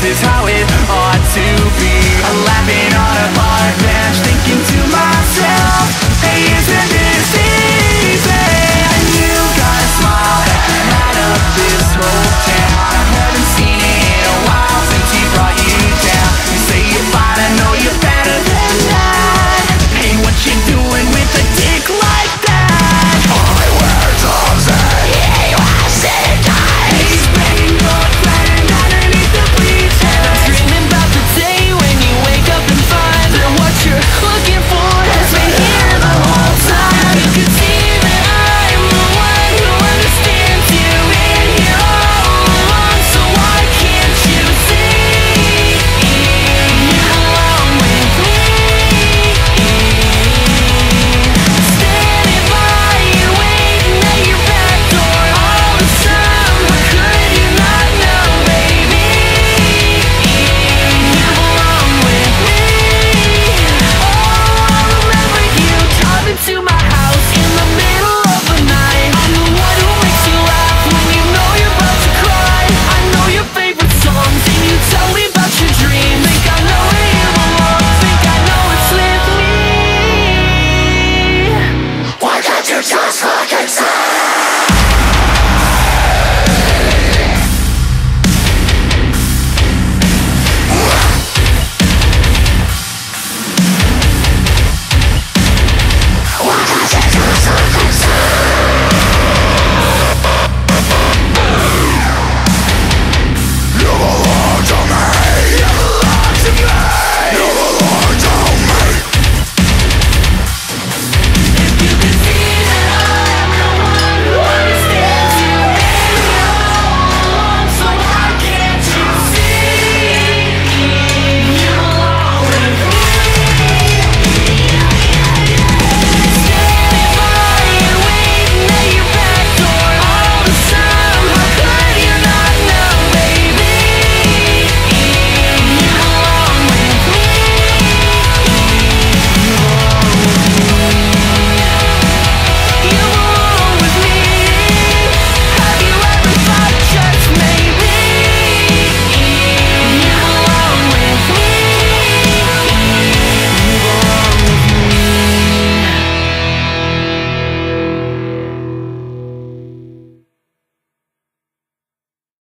This is how it all